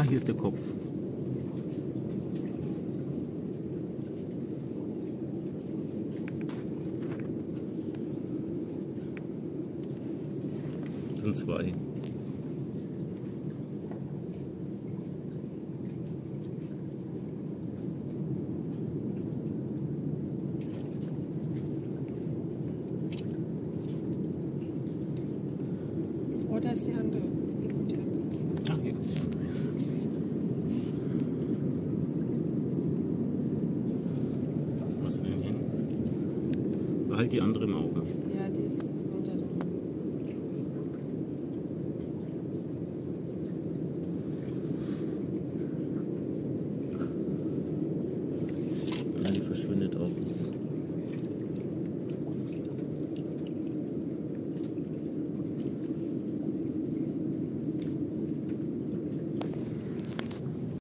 Ah, hier ist der Kopf. Das sind zwei. Oder ist die andere? Die gute. Ach, hier kommt sie. Was ist denn hin? Behalt die andere im Auge. Ja, die ist.